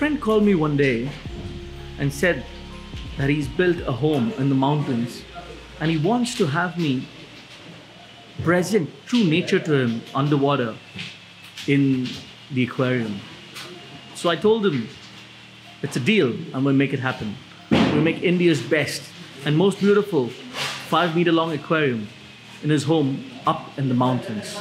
friend called me one day and said that he's built a home in the mountains and he wants to have me present true nature to him underwater in the aquarium. So I told him, it's a deal, I'm gonna make it happen. We'll make India's best and most beautiful 5-meter long aquarium in his home up in the mountains.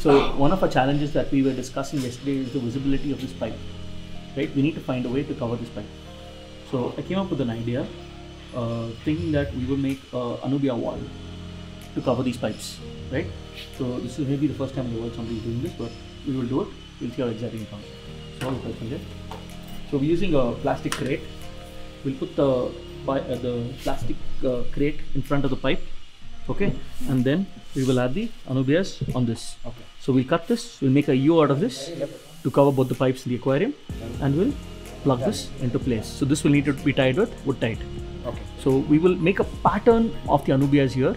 So one of our challenges that we were discussing yesterday is the visibility of this pipe, right? We need to find a way to cover this pipe. So I came up with an idea, thinking that we would make Anubia wall to cover these pipes, right? So this is maybe the first time in the world somebody is doing this, but we will do it. We'll see how exciting it comes. So all the pipes in there. So we're using a plastic crate. We'll put the plastic crate in front of the pipe, okay? And then we will add the Anubias on this. Okay. So we'll cut this, we'll make a U out of this to cover both the pipes in the aquarium, and we'll plug this into place. So this will need to be tied with wood tight. Okay. So we will make a pattern of the Anubias here.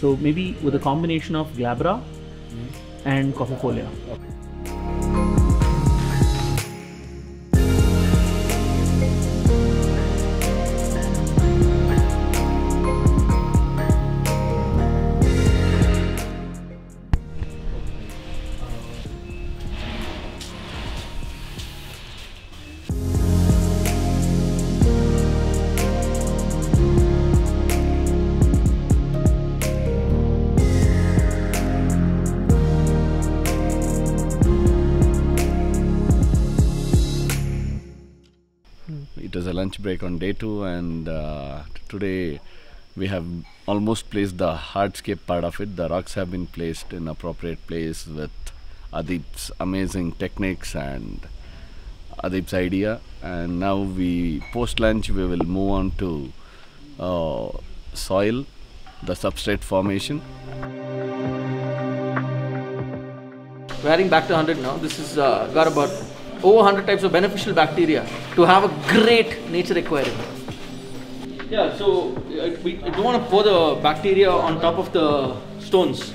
So maybe with a combination of glabra and coffeefolia. Okay. Lunch break on day 2, and today we have almost placed the hardscape part of it. The rocks have been placed in appropriate place with Adip's amazing techniques and Adip's idea, and now we post lunch we will move on to soil, the substrate formation. We're adding back to 100 now. This is got about over 100 types of beneficial bacteria to have a great nature aquarium. Yeah, so we don't want to pour the bacteria on top of the stones.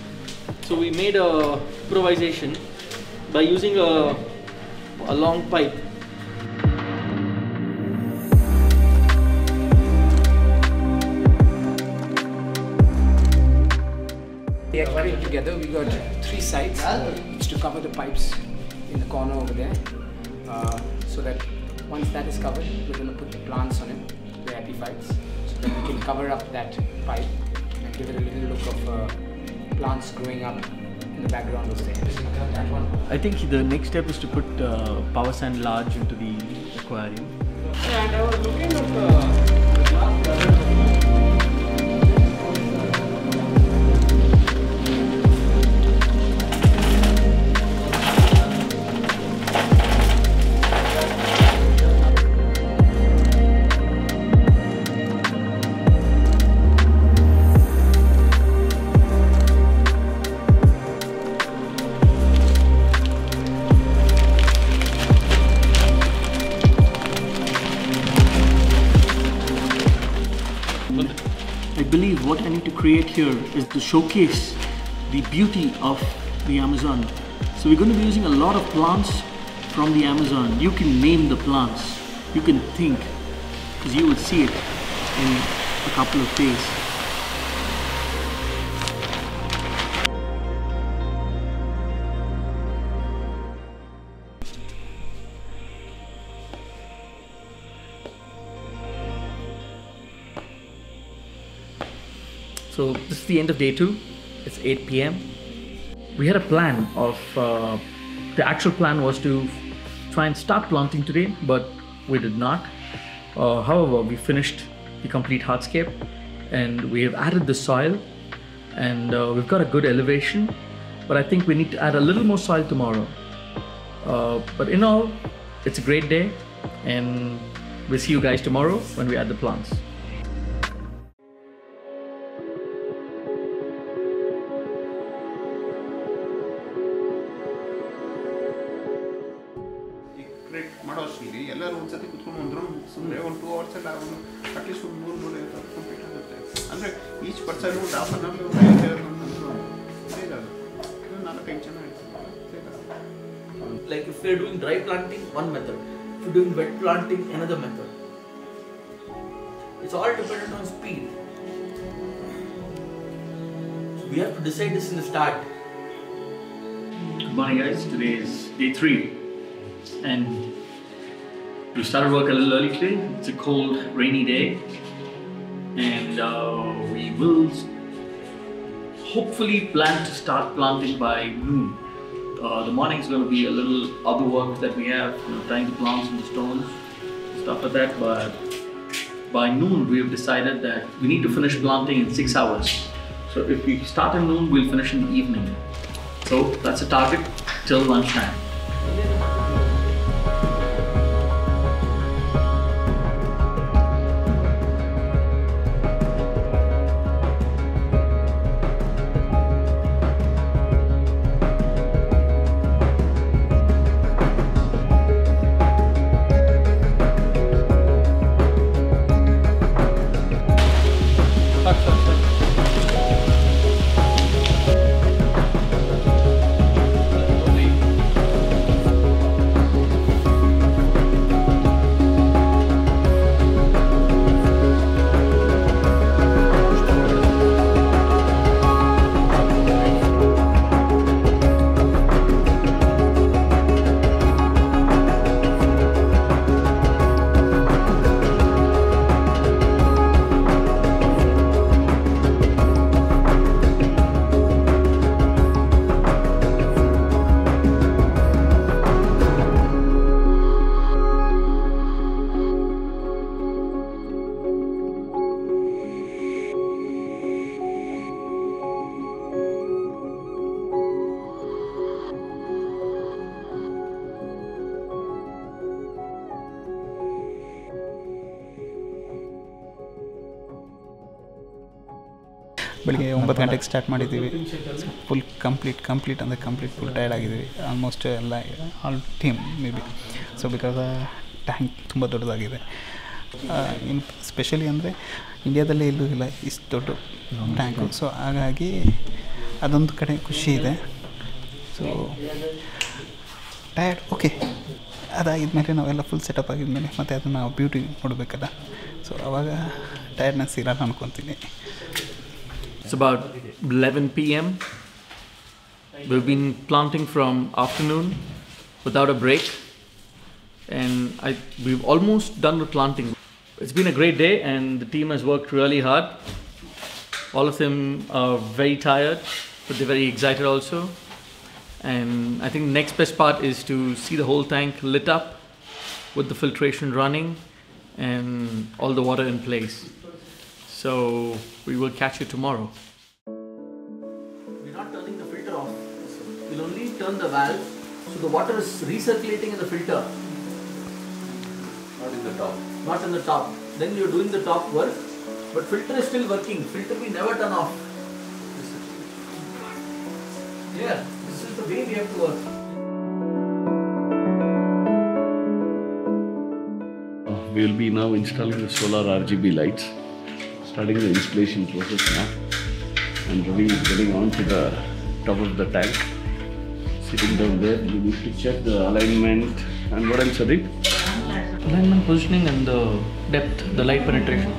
So we made a improvisation by using a long pipe. The aquarium together, we got 3 sides, which to cover the pipes in the corner over there. So that once that is covered, we're going to put the plants on it, the epiphytes, so that we can cover up that pipe and give it a little look of plants growing up in the background of that one. I think the next step is to put PowerSand Large into the aquarium. Yeah, and I was looking at the last what I need to create here is to showcase the beauty of the Amazon. So we're going to be using a lot of plants from the Amazon. You can name the plants, you can think, because you will see it in a couple of days. So this is the end of day 2, it's 8 PM. We had a plan of, the actual plan was to try and start planting today, but we did not. However, we finished the complete hardscape and we have added the soil, and we've got a good elevation, but I think we need to add a little more soil tomorrow. But in all, it's a great day, and we'll see you guys tomorrow when we add the plants. each person would often have a not tension. Like if we are doing dry planting, one method. If you are doing wet planting, another method. It's all dependent on speed. We have to decide this in the start. Good morning guys, today is day 3 and we started work a little early today. It's a cold, rainy day and we will hopefully plan to start planting by noon. The morning is going to be a little other work that we have, tying the plants and the stones and stuff like that, but by noon we have decided that we need to finish planting in 6 hours. So if we start at noon, we'll finish in the evening. So that's a target till lunchtime. ಬೆಳಿಗ್ಗೆ 9 ಗಂಟೆಗೆ start ಮಾಡಿದ್ದೀವಿ full complete ಅಂದರೆ full tired ಆಗಿದ್ದೀವಿ almost ಎಲ್ಲ all team maybe so because tank ತುಂಬ ದೊಡ್ಡದಾಗಿದೆ ಇನ್ specially ಅಂದರೆ ಇಂಡಿಯಾದಲ್ಲೇ ಇಲ್ಲೂ ಇಲ್ಲ ಇಷ್ಟು ದೊಡ್ಡ ಟ್ಯಾಂಕು ಸೊ ಹಾಗಾಗಿ ಅದೊಂದು ಕಡೆ ಖುಷಿ ಇದೆ ಸೊ ಟಯರ್ಡ್ ಓಕೆ ಅದಾಗಿದ್ಮೇಲೆ ನಾವೆಲ್ಲ ಫುಲ್ ಸೆಟಪ್ ಆಗಿದ್ಮೇಲೆ ಮತ್ತು ಅದನ್ನು ನಾವು ಬ್ಯೂಟಿ ನೋಡಬೇಕಲ್ಲ ಸೊ ಆವಾಗ ಟಯರ್ಡ್ನೆಸ್ ಇರಲ್ಲ ಅಂದ್ಕೊತೀನಿ. It's about 11 p.m. We've been planting from afternoon without a break and we've almost done with planting. It's been a great day and the team has worked really hard. All of them are very tired but they're very excited also, and I think the next best part is to see the whole tank lit up with the filtration running and all the water in place. So we will catch you tomorrow. We're not turning the filter off. We'll only turn the valve so the water is recirculating in the filter. Not in the top. Not in the top. Then you're doing the top work, but filter is still working. Filter we never turn off. Yeah, this is the way we have to work. We'll be now installing the solar RGB lights. Starting the installation process now and getting on to the top of the tank. Sitting down there, you need to check the alignment and what else, Adip? Alignment, positioning and the depth, the light penetration.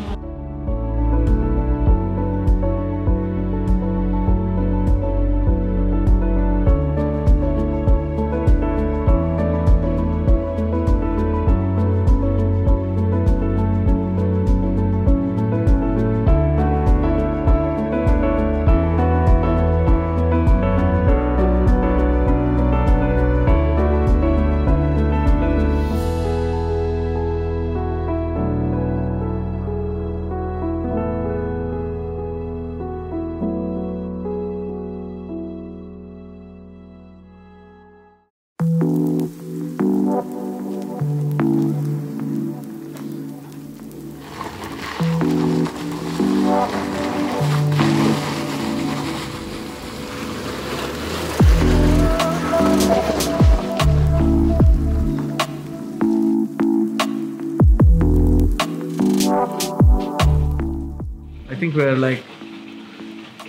I think we're like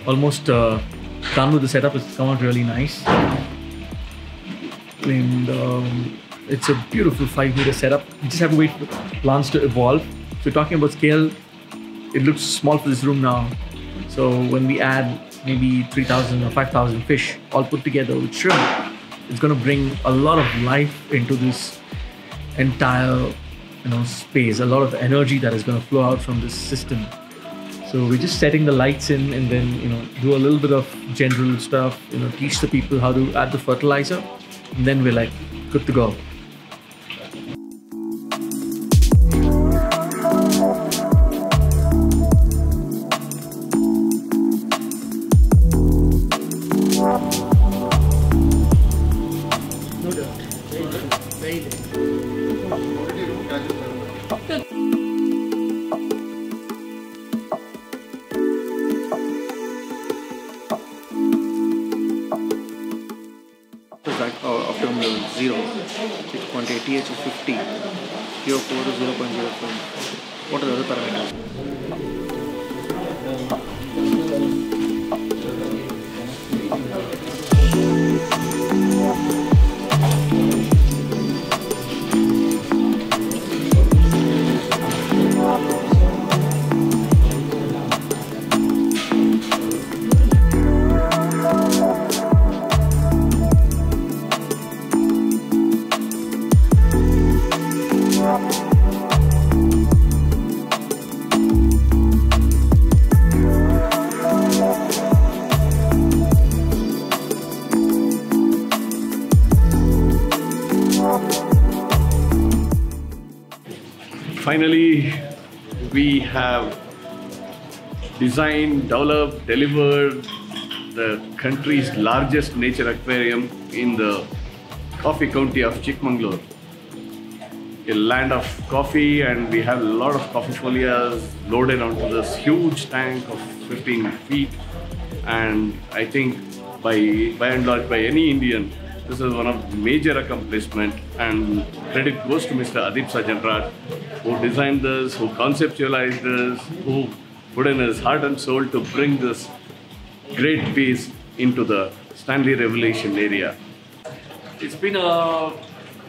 almost done with the setup. It's come out really nice. And it's a beautiful 5-meter setup. You just have to wait for plants to evolve. So talking about scale, it looks small for this room now. So when we add maybe 3,000 or 5,000 fish all put together with shrimp, it's going to bring a lot of life into this entire space, a lot of energy that is going to flow out from this system. So we're just setting the lights in and then do a little bit of general stuff, teach the people how to add the fertilizer, and then we're like good to go. Finally, we have designed, developed, delivered the country's largest nature aquarium in the coffee county of Chikamagalur, a land of coffee, and we have a lot of coffeefolias loaded onto this huge tank of 15 feet. And I think by and large, by any Indian, this is one of the major accomplishments, and credit goes to Mr. Adip Sajjan Raj, who designed this, who conceptualized this, who put in his heart and soul to bring this great piece into the Stanley Revelation area. It's been a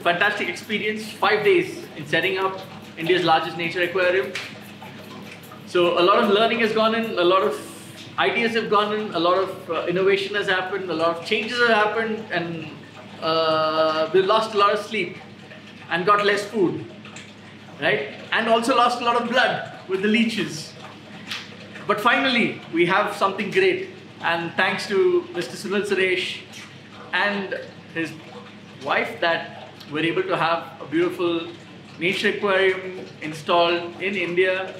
fantastic experience, 5 days in setting up India's largest nature aquarium. So a lot of learning has gone in, a lot of ideas have gone in, a lot of innovation has happened, a lot of changes have happened, and we lost a lot of sleep and got less food. Right? And also lost a lot of blood with the leeches. But finally, we have something great. And thanks to Mr. Sunil Suresh and his wife that we're able to have a beautiful nature aquarium installed in India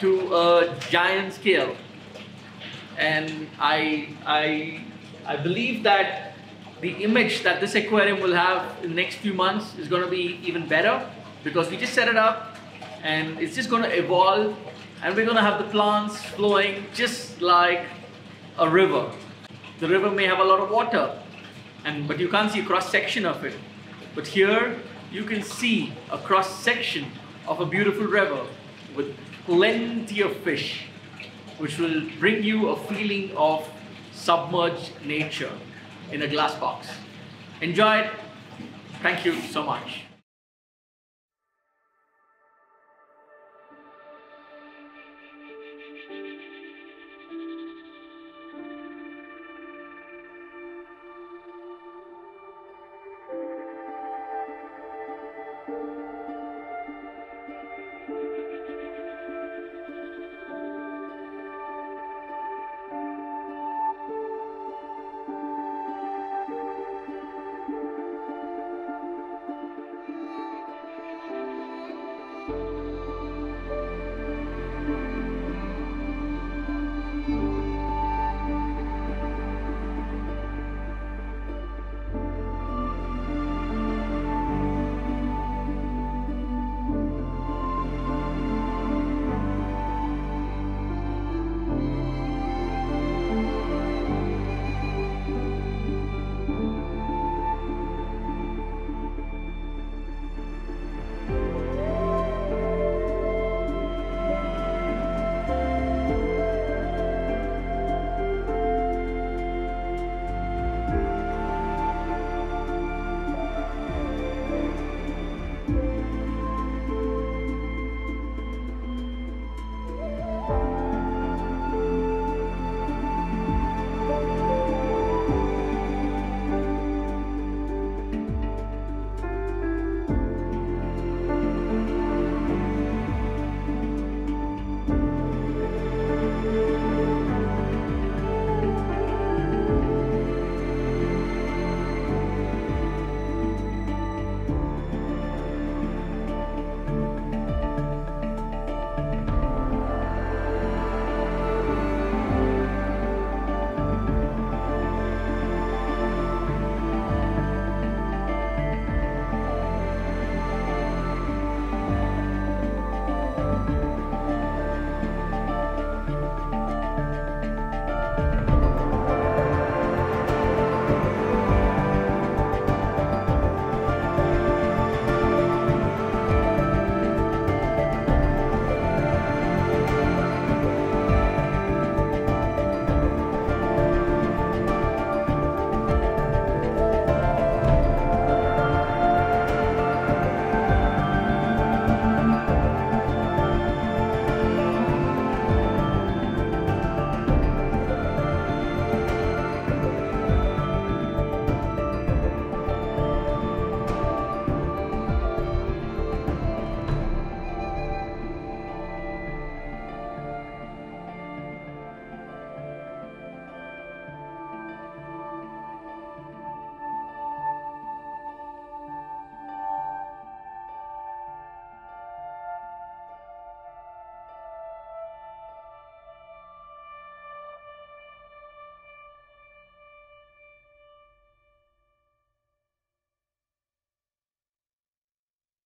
to a giant scale. And I believe that the image that this aquarium will have in the next few months is going to be even better, because we just set it up and it's just going to evolve, and we're going to have the plants flowing just like a river. The river may have a lot of water, but you can't see a cross-section of it. But here you can see a cross-section of a beautiful river with plenty of fish, which will bring you a feeling of submerged nature in a glass box. Enjoy it. Thank you so much.